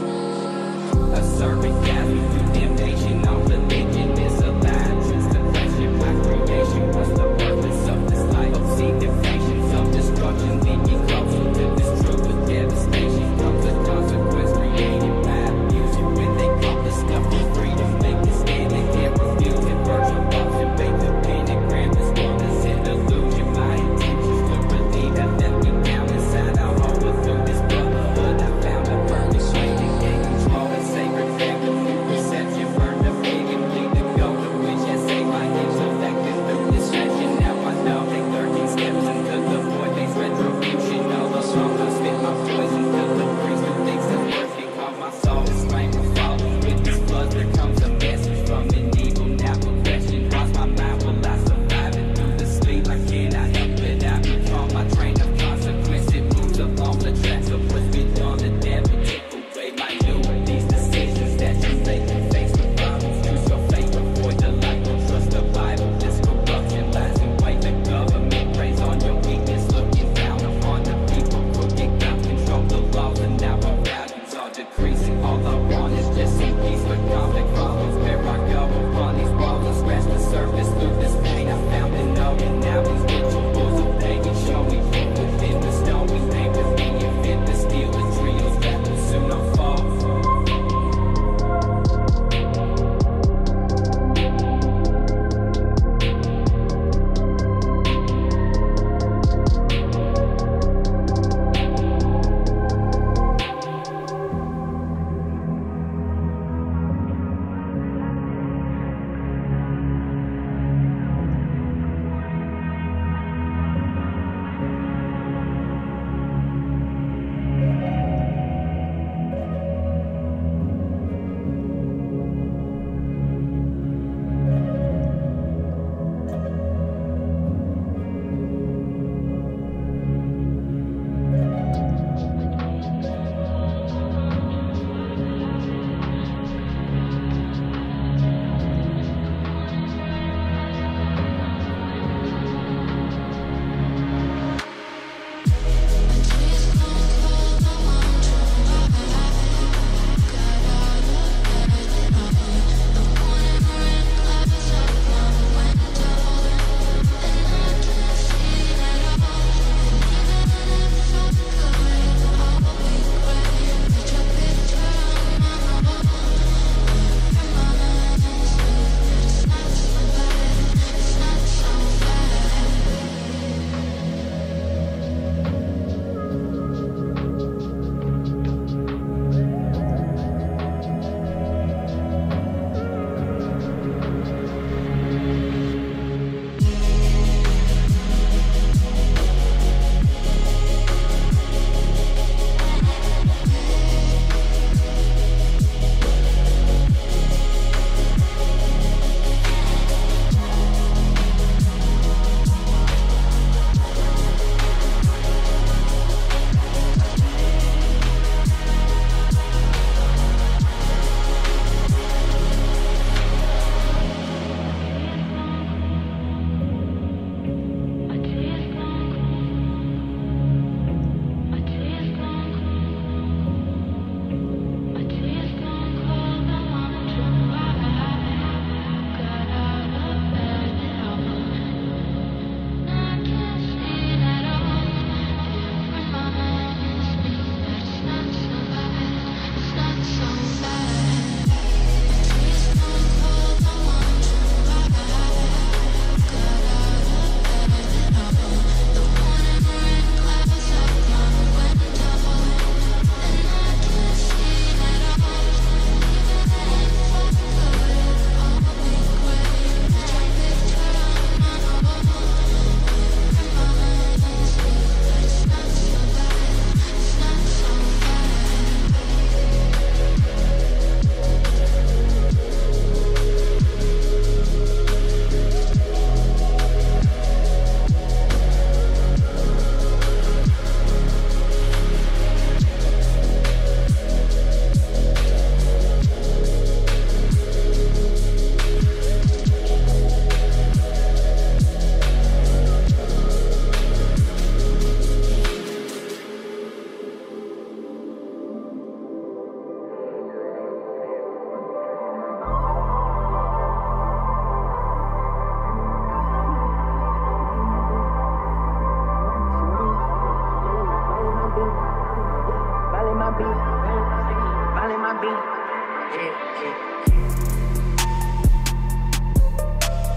A serpent gathered through damnation. All religion is a lie, transgression. My creation was the purpose of this life. Obscene defactions of destruction, leading closer to this truth with devastation. Comes a consequence created by abusion. When they call discovery freedom, make the stand, they can't refuse it. Virtual motion, make the pentagram. This world is an illusion. My intentions were relieved. I left me down inside. I'll hold it through this blood.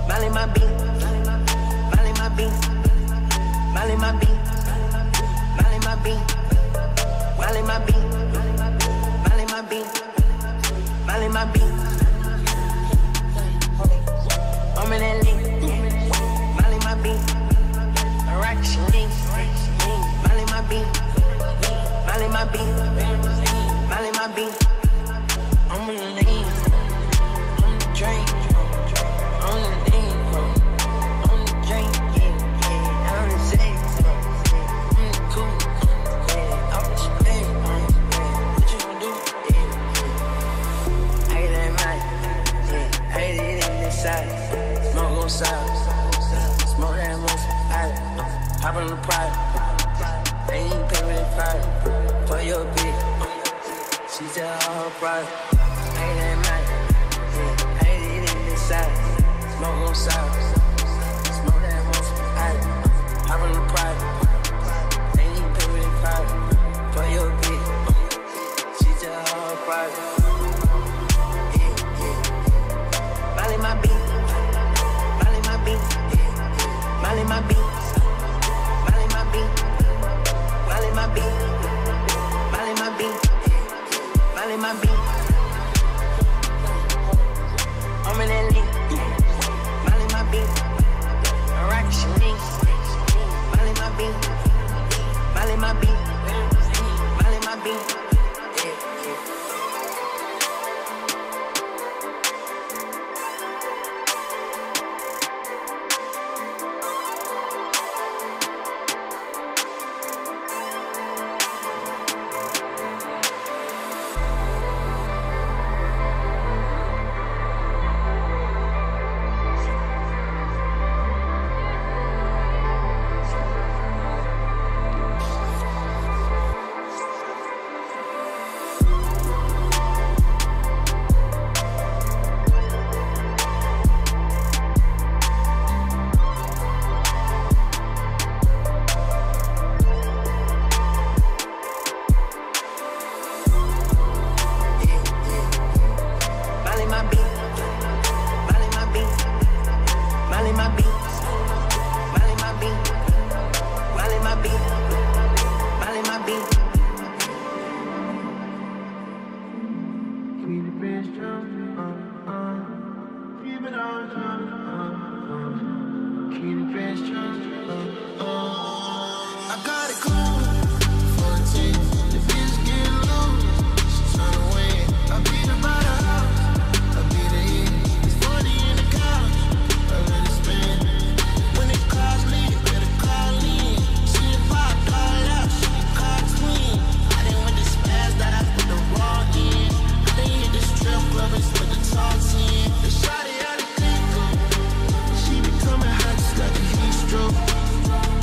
Molly my beat, Molly my beat, Molly my beat, Molly my beat, Molly my beat, Molly my beat, Molly my beat. I'm in that link, Molly my beat, I rock your link, Molly my beat, Molly my beat, Molly my beat. I'm in the lean, I'm the drink, I'm the lean, I'm the drink, yeah, I'm the sex, I'm the cool, yeah, I'm the spin, what you gon' do, yeah, I get that money, yeah, I get it inside, smoke on sides, smoke that motion, hop on the private, ain't even pay me the private, for your bitch, she tell all her private. I ain't that night, yeah, I ain't eating this side. Smoke on sides, smoke that motion, hop on the private, ain't even pay me the private, for your bitch, she tell her private, yeah, yeah. Molly my beat, Molly my beat, Molly my beat, Molly my beat, Molly my beat, Molly my beat, Molly my beat. I'm in that link, Molly my beat, I rock your link, Molly my beat, Molly my beat, Molly my beat, yeah, yeah.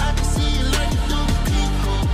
I can see you looking through the people.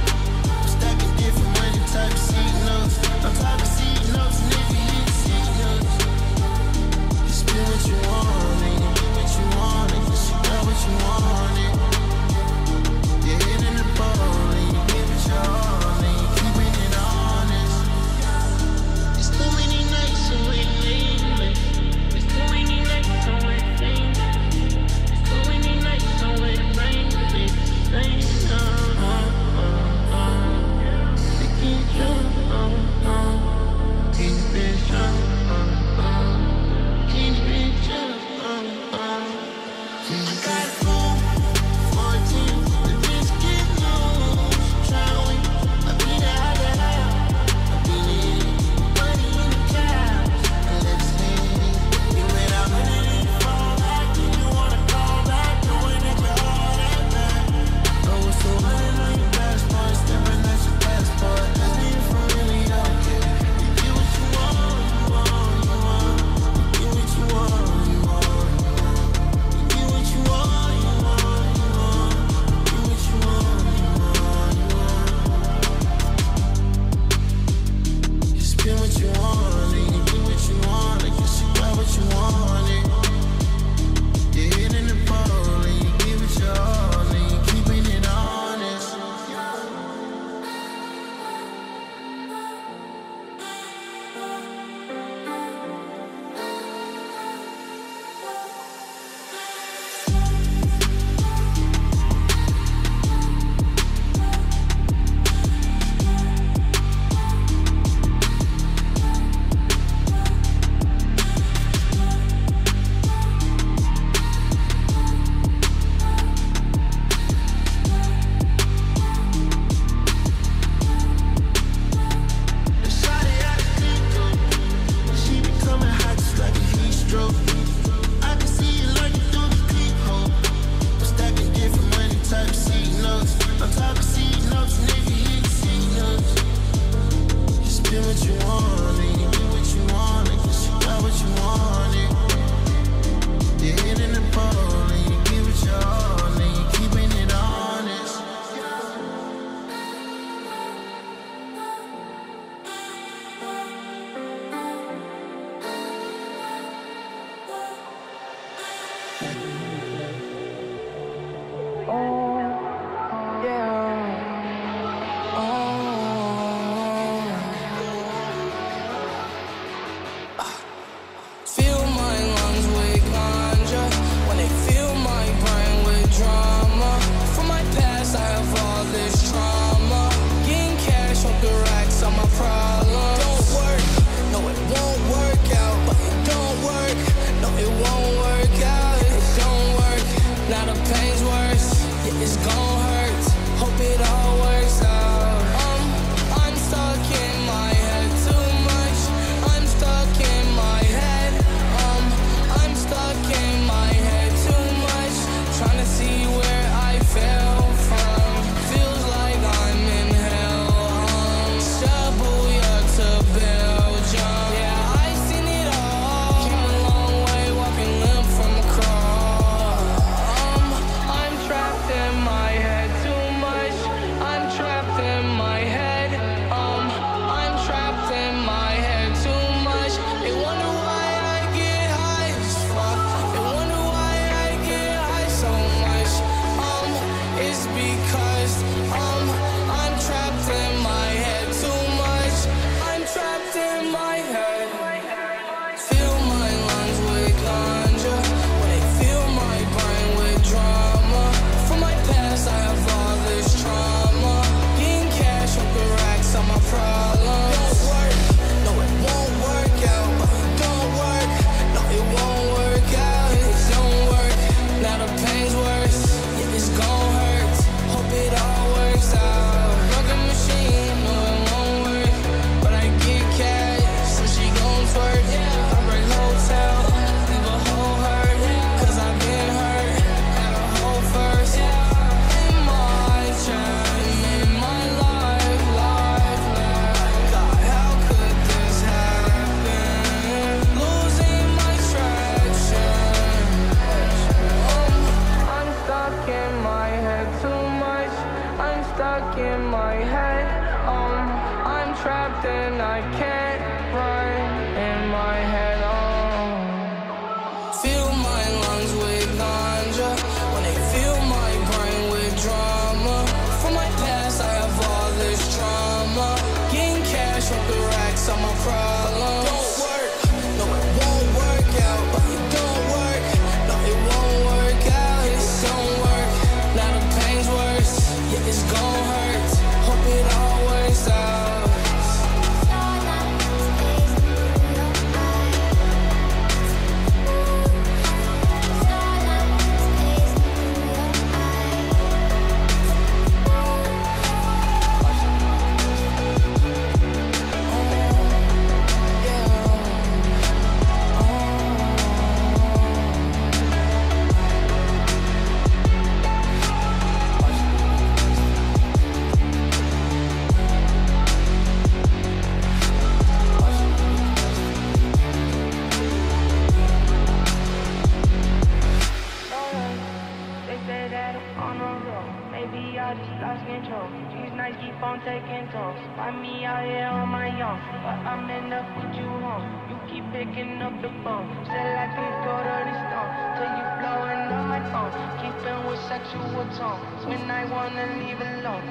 picking toes. Why me out here on my own? But I'm enough with you home. You keep picking up the phone. Said I can go to the store till you blowing on my phone. Keeping with sexual tones when I wanna leave alone.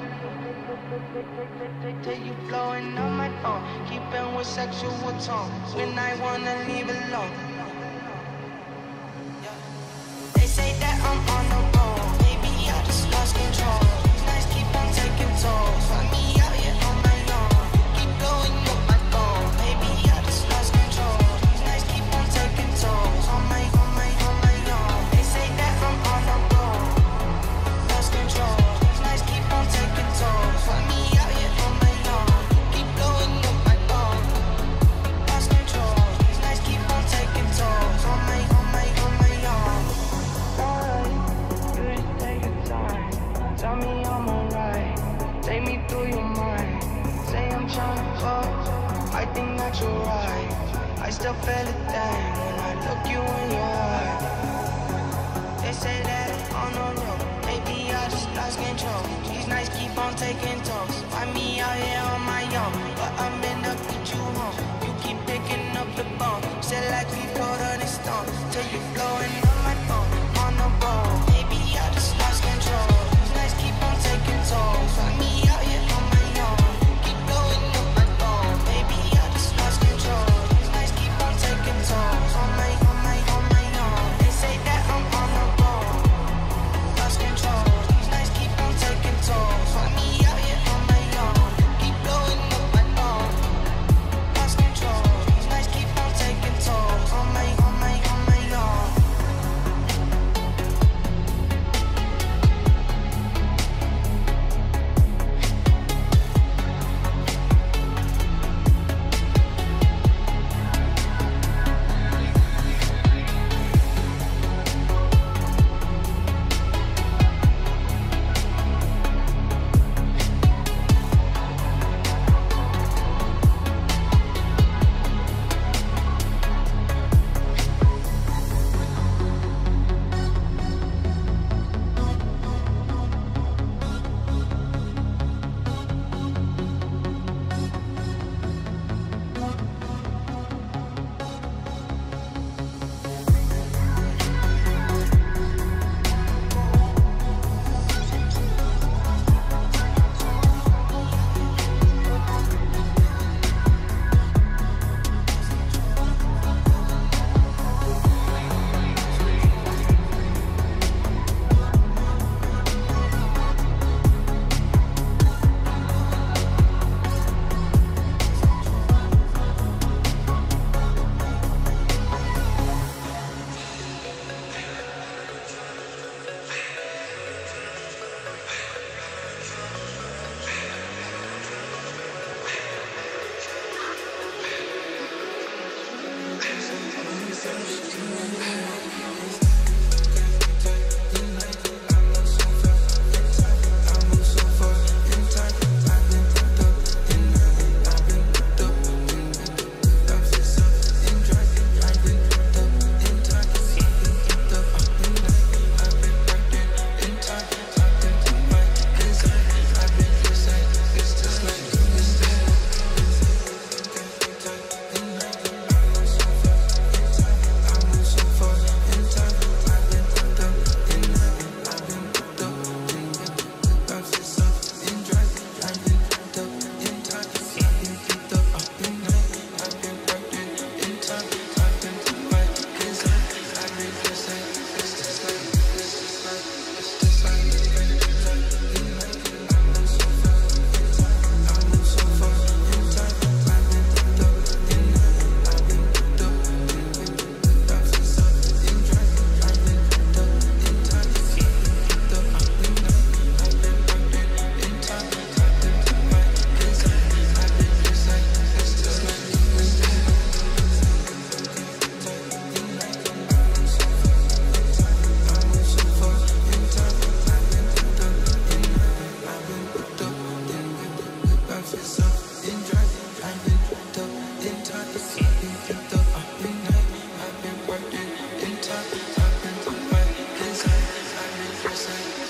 Till you blowing on my phone. Keeping with sexual tones when I wanna leave alone. They say that I'm on the road. Maybe I just lost control. Nice, keep on taking tolls. Find me out here on my own. Keep going with my goal. Maybe I just lost control. Nice, keep on taking tolls. On my own. They say that I'm on the road. Lost control. Nice, keep on taking tolls. Find me out here on my own. Keep going with my goal. Lost control. Nice, keep on taking tolls. On my own. Tell me I'm alright, take me through your mind. Say I'm tryna fuck, I think that you're right. I still feel a thing when I look you in your eye. They say that I'm on the road, maybe I just lost control. These nights keep on taking talks, find me out here on my own. But I'm in up with you home, you keep picking up the phone. Said like we put on the stone, till you blowing on my phone. On the road, maybe I just lost control. Keep on taking tolls. Find me out here on my own. Keep going with my phone. Baby, I just lost control. These nights keep on taking tolls. On my own. They say that I'm on the road. Lost control. These nights keep on taking tolls. Find me out here on my own. Keep going with my phone. Lost control. These nights keep on taking tolls. On my own.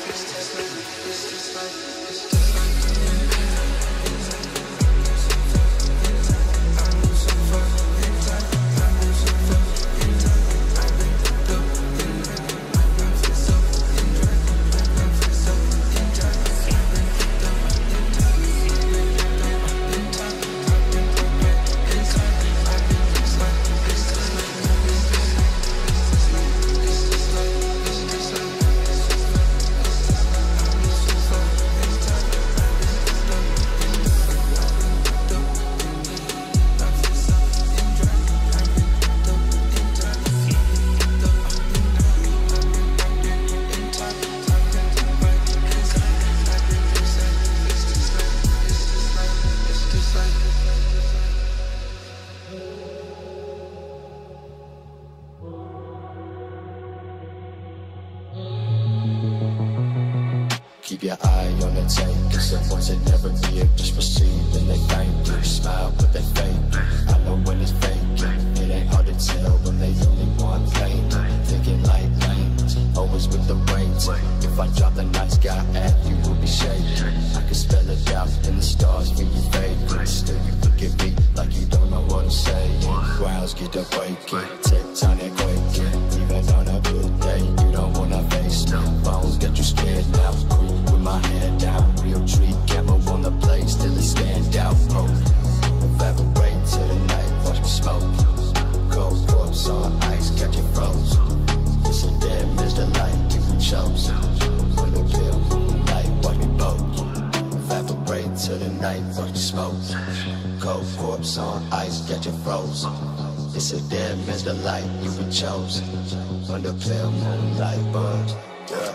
It's just like your eye on the tape, 'cause the ones that never give just receive and they thank you. Smile but they fake, I know when it's fake. It ain't hard to tell when they only want pain. Thinking like lanes, always with the weights. If I drop the night sky at you will be shaking. I could spell it out in the stars for your favorites. Still you look at me like you don't know what I'm saying. Crowds get awakened, tectonic waking. Even on a good day you don't wanna face no. Phones got you scared now, creep with my hand down. Real treat, camera on the play, still it stand out. Oh, evaporate to the night, watch me smoke. Cold corpse on ice, got you froze. It's a dead Mr. Light, you can chose. When the real moonlight, watch me both. Evaporate to the night, watch me smoke. Cold corpse on ice, got you froze. It's a dead man's delight, you were chosen. Under pale moonlight burns. Yeah,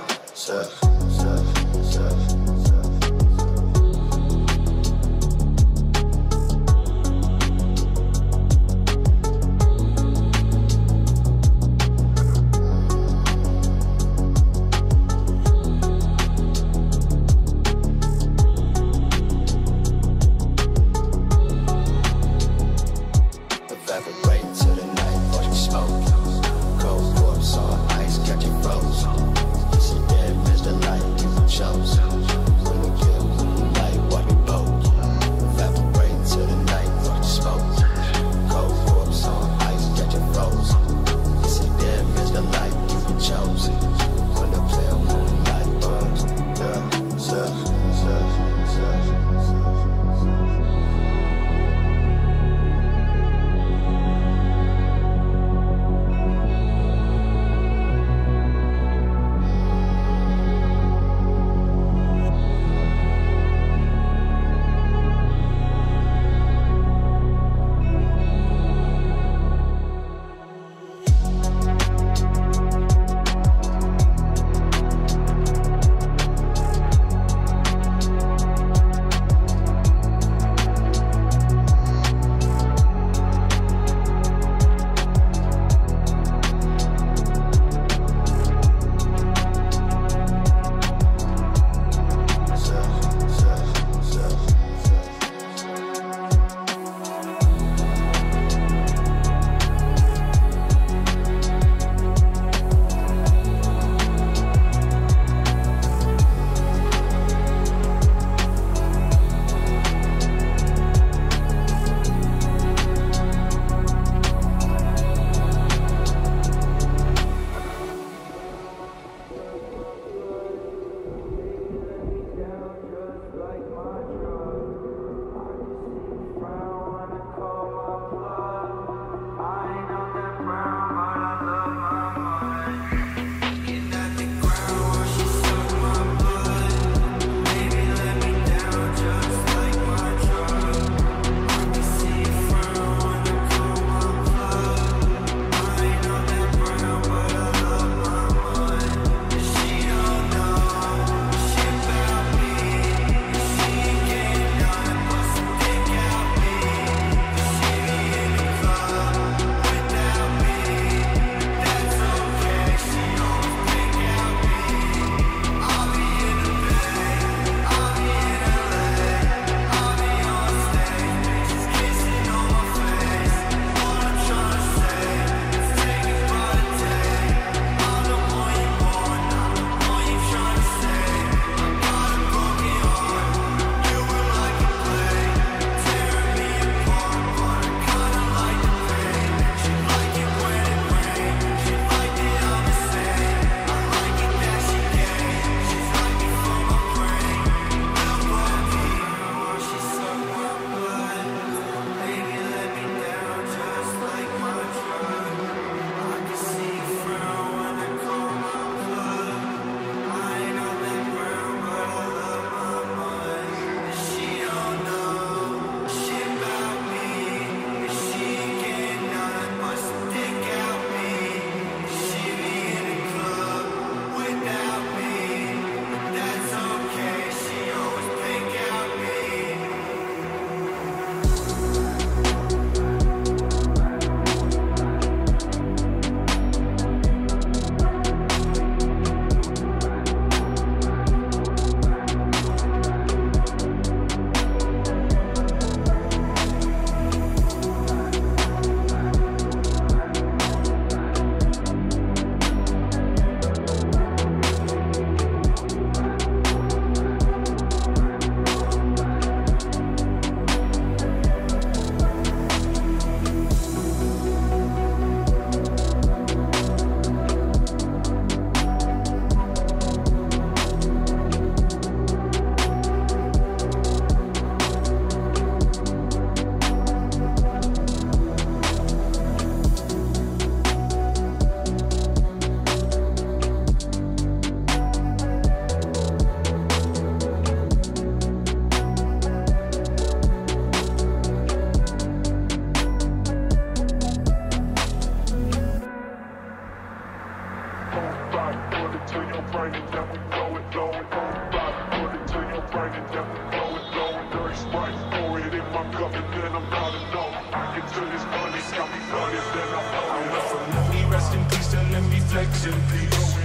them deflection piece.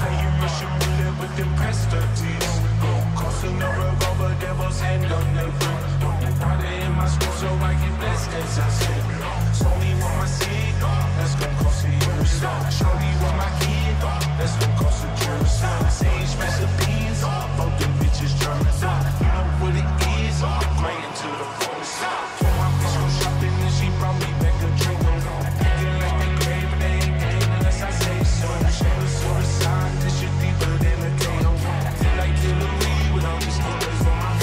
Playing Russian roulette with them press 30s. Crossing the revolver, devil's hand on the brick. Powder in my script so I get blessed as I sit. Show me what my seed, that's gonna cost a Jerusalem. Show me what my kid, that's gonna cost a Jerusalem. Sage recipes, both them bitches Germans. You know what it is, right into the forest. When my bitch go shopping and she brought me back a drink. Thinking like the grave, but they ain't game unless I say so. She was suicide, this shit deeper than a tail. Feel like Hillary with all these colors on my finger.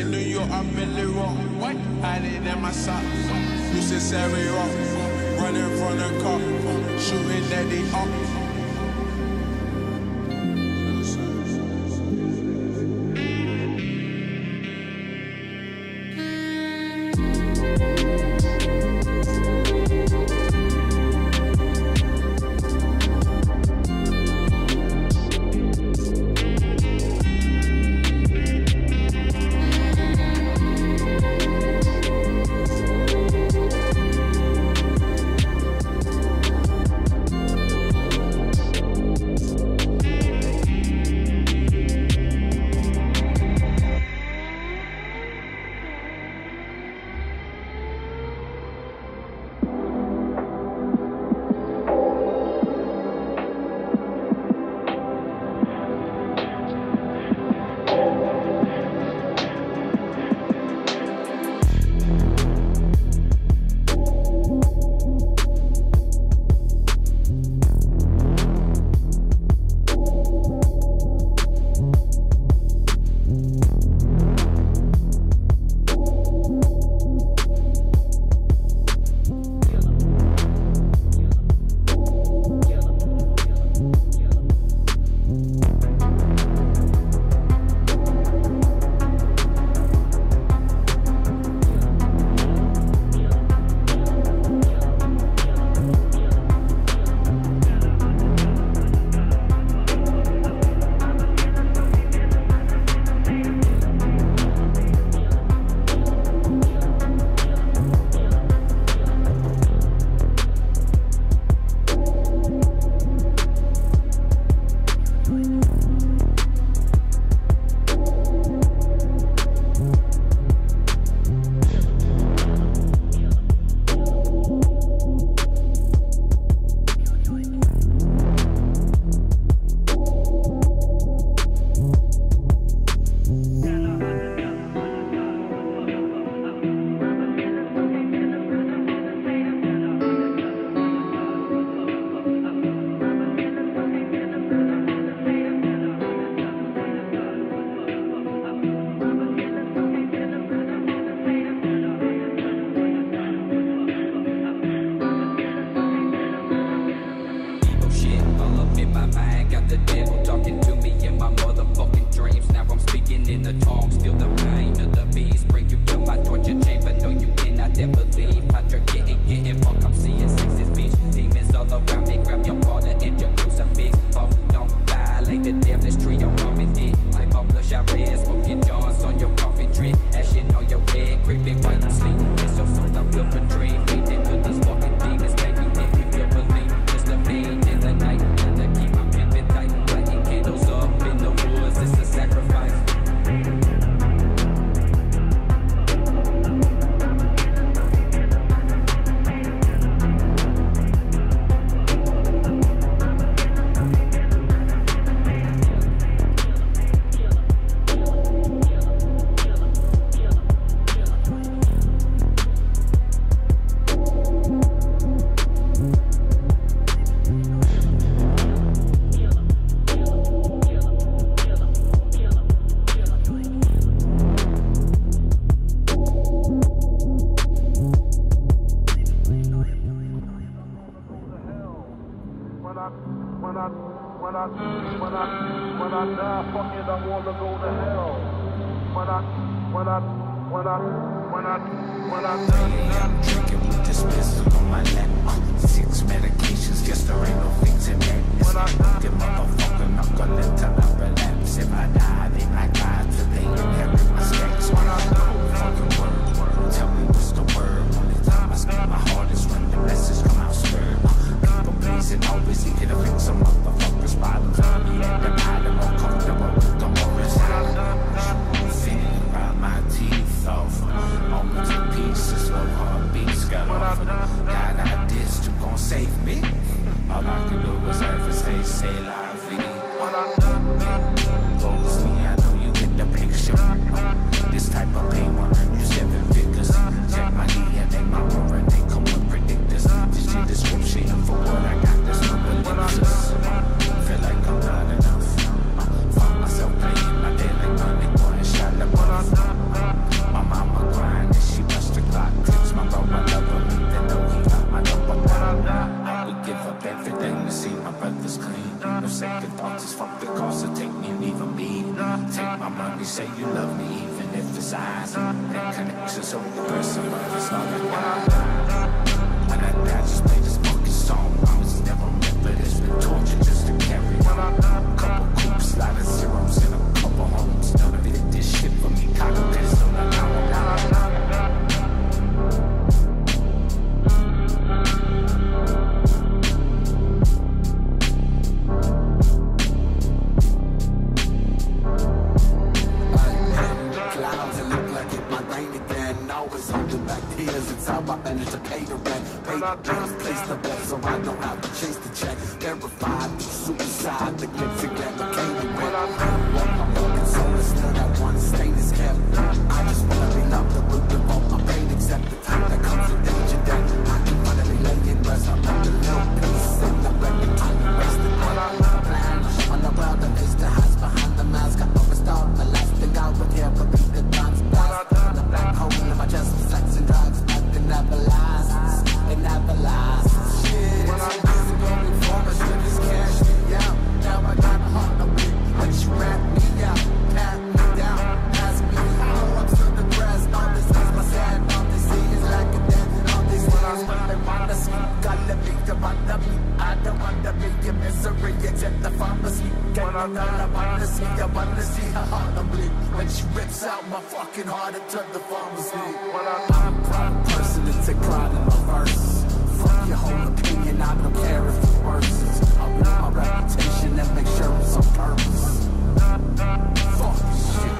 In New York, I'm Millie Rock. What? I need in my socks. You said Sarah off, running from the cop, shooting at the up. and connections of a person, but it's not a lie. When I die, just play this fucking song. I was never meant for this, been tortured just to carry on. A couple coops, lot of zeros, and a couple homes. None of it, this shit for me, cock a pistol, and I won't lie. It's how I manage to pay the rent. Pay the bills, place the bet, so I don't have to chase the check. Terrified, the suicide, the gifts and glamour came and went. What my broken soul is still that one stain is kept. I just wanna be loved, the root of all my pain, except the time that comes with danger. That I can finally lay in rest. I'm not the little piece, and I reckon I'm the rest of the plan. On the world, the face that hides behind the mask. I overstalled my last thing I would hear, but the times passed. The black hole in my chest was sex and drugs. Never lies, it never lies. Shit, well, I'm busy going for my shit, just cash me out. Now I got a heart on me, but you wrap me out, pat me down, ask me how I'm still depressed. All this is my sad, all they see is like a death. And all these things when they wanna speak, gotta be the one of me. I don't wanna be your misery, except the pharmacy. Get me down, I wanna see how hard I'm bleed. When she rips out my fucking heart into the pharmacy. Well, I'm proud of take pride in my verse. Fuck your whole opinion, I don't care if it's worse. I want my reputation and make sure it's on purpose. Fuck this shit.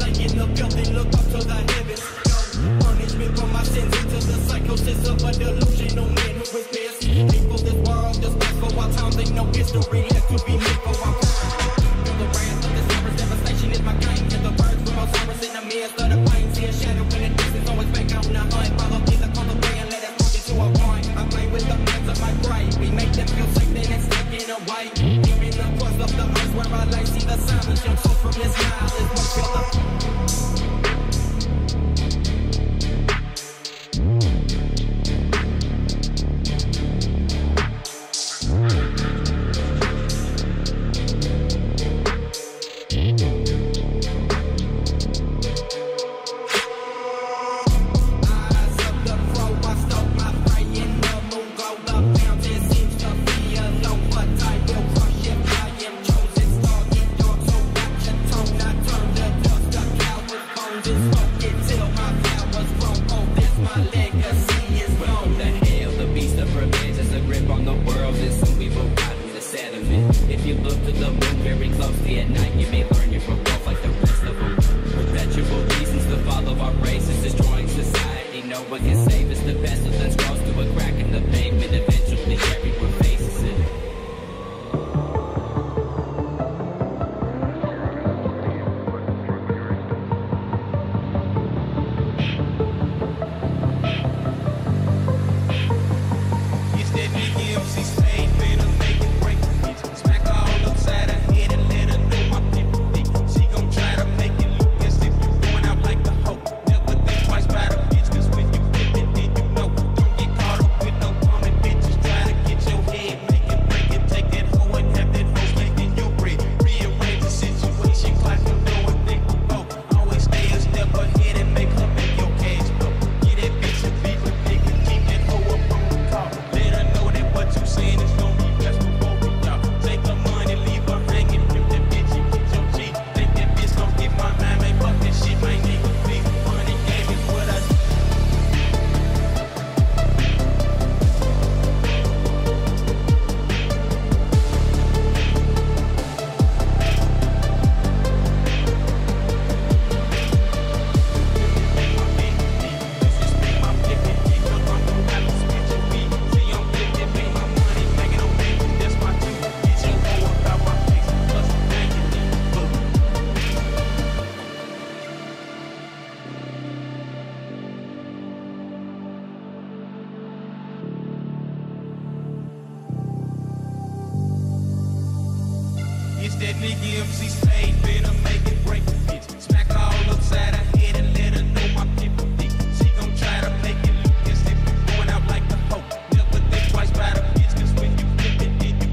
lying, look up and look up to the heavens. No punishment for my sins into the psychosis of a delusional man who is pissed. People this world is back for all time, they know history has to be made for our time. Feel the wrath of the summer's devastation is my kind. Hear the birds from all summers in the midst of the plains. See a shadow in the distance, always back out in the hunt. Follow these up on the way and let us walk into a point. I play with the minds of my pride. We make them feel safe, then it's taken away. Deep in the crust of the earth where I lay, see the silence jump so from this high. If you look to the moon very closely at night, you may learn you're broke off like the rest of them. Perpetual reasons to follow our race is destroying society. No one can save us. The pestilence grows to a crack in the pavement. Eventually, everyone faces it. It's that nigga MC Slade, better make it break, bitch. Smack her all upside her head and let her know my people think. She gon' try to make it look as if you're going out like the hoe. Never think twice about a bitch, cause when you flip it, then you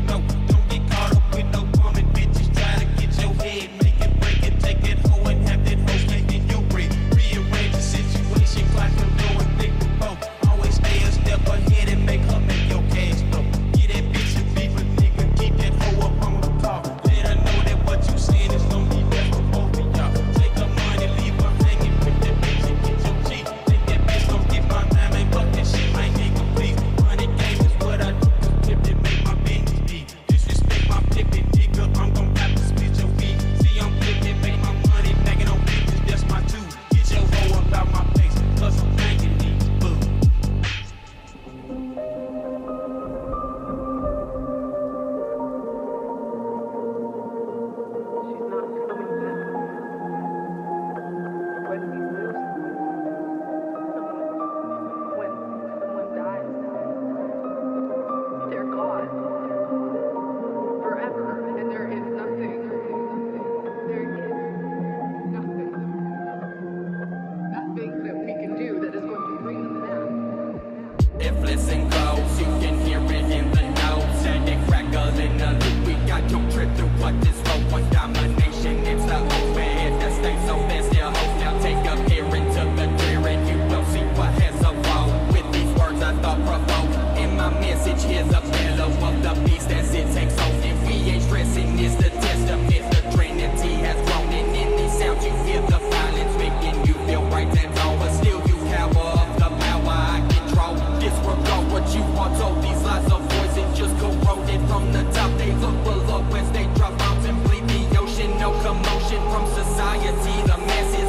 know. Don't get caught up with no woman, bitches. Try to get your head, make it break it, take that hoe and have that hoe snake in your bread. Rearrange the situation, clock your door and think the boat. Always stay a step ahead and make her make your cash flow. Get that bitch a beef, a nigga, keep that hoe up on the car. From society, the masses.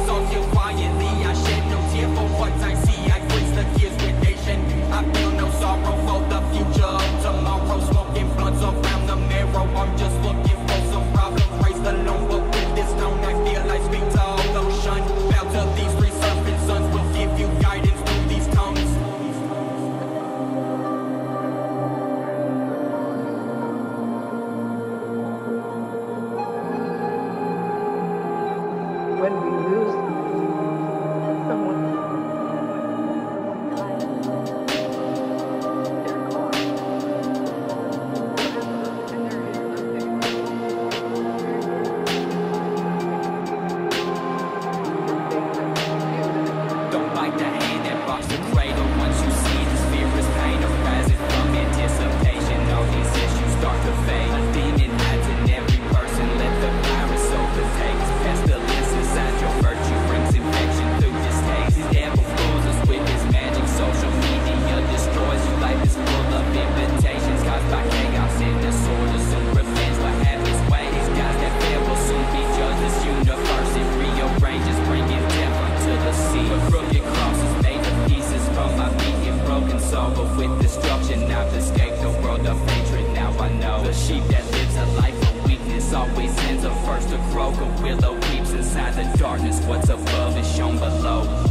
go, but with destruction I've escaped the world of hatred. Now I know the sheep that lives a life of weakness always ends up first to grow. A willow weeps inside the darkness, what's above is shown below.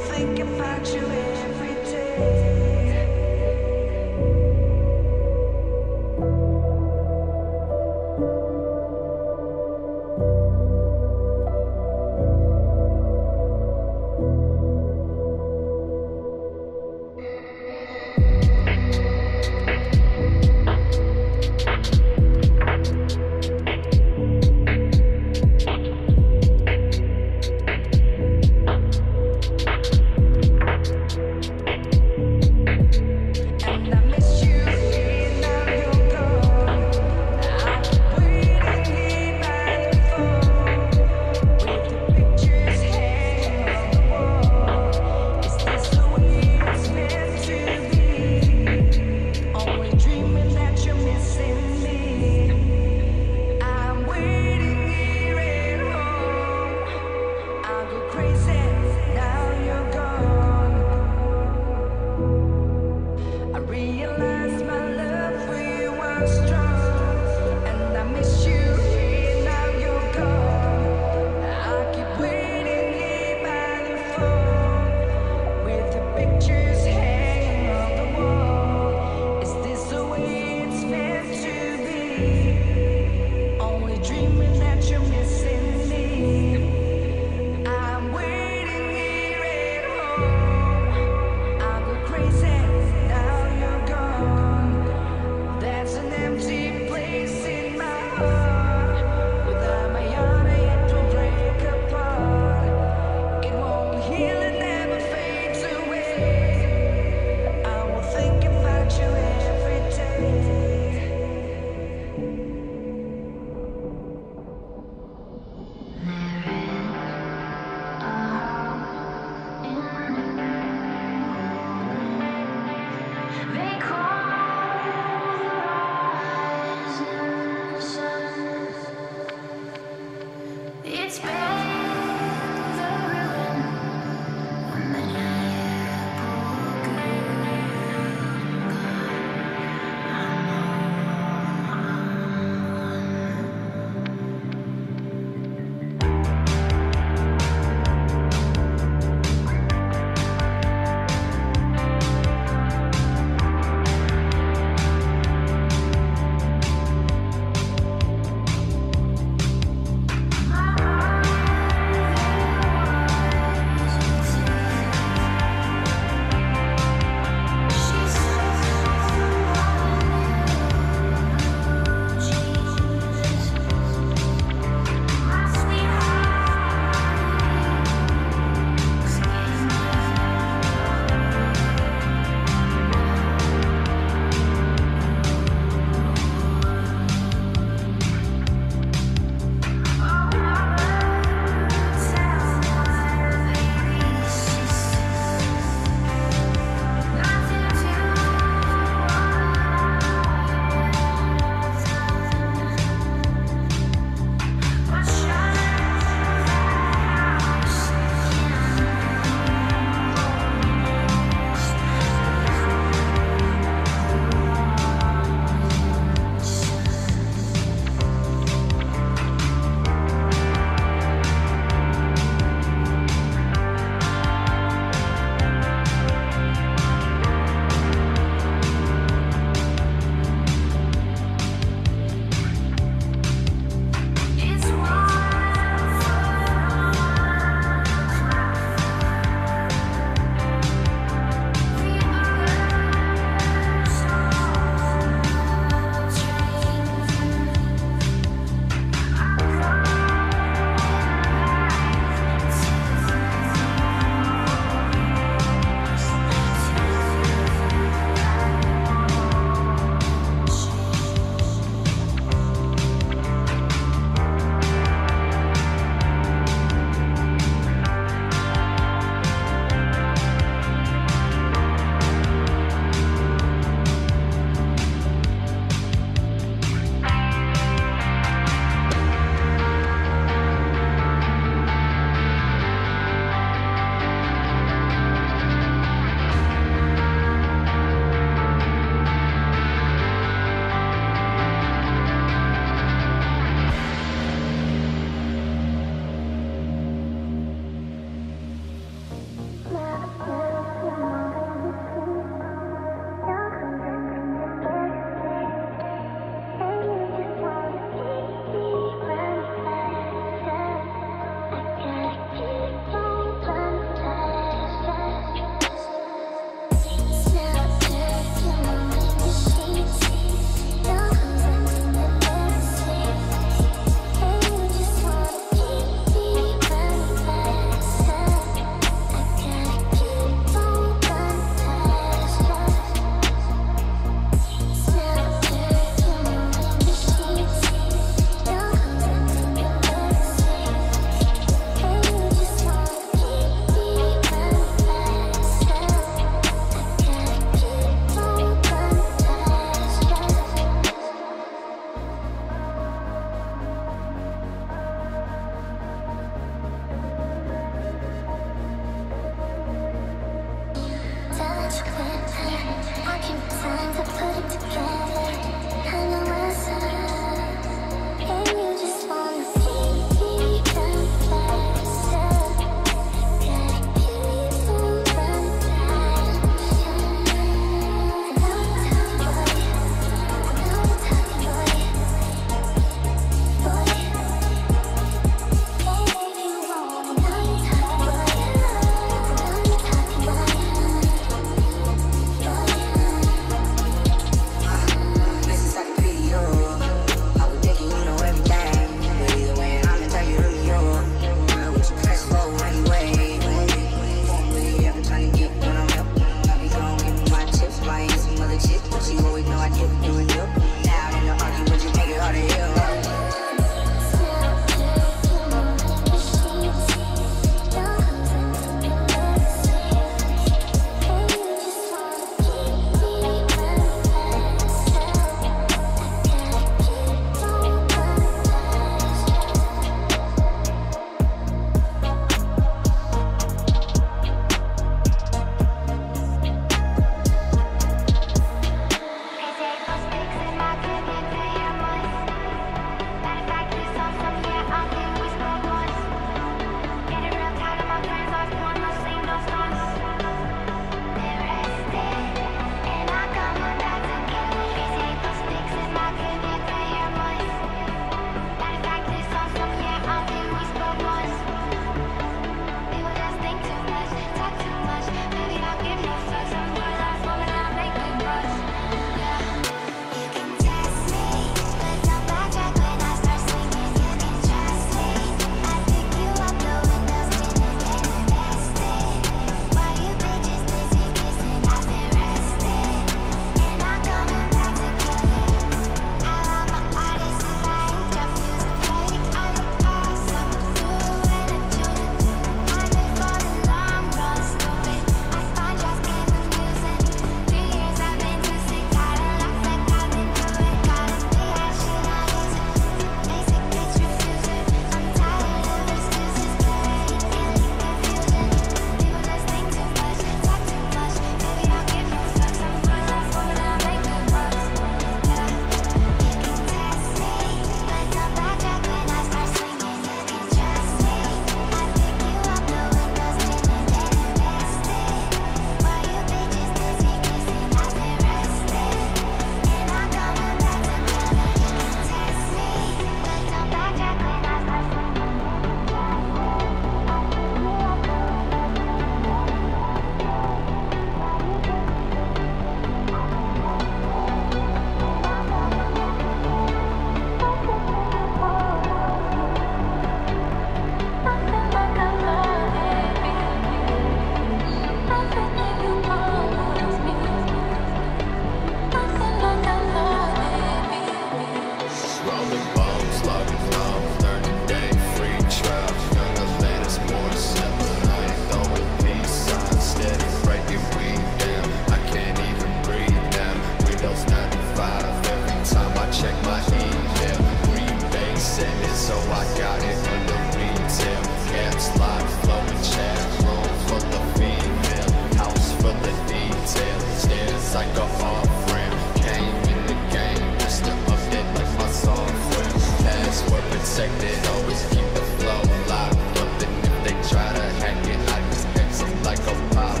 know I got it under me. Tim, amps, live flowing chat, room for the female, house for the detail, stairs like a hard frame. Came in the game, just to update like my software. Password protected, always keep the flow locked up. And if they try to hack it, I just exit like a pop-up.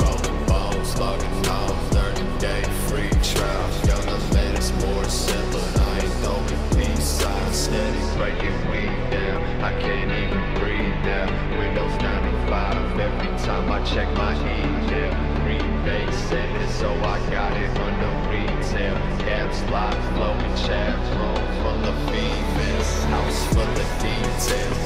Rolling bones, logging off, 30-day free trial. Young and latest, more similar. I ain't knowing peace, I'm steady breaking weed down. I can't even breathe now. Windows 95, every time I check my email. Rebate sent it, so I got it under retail. Apps live, flowing chat, room full of females, house full of details.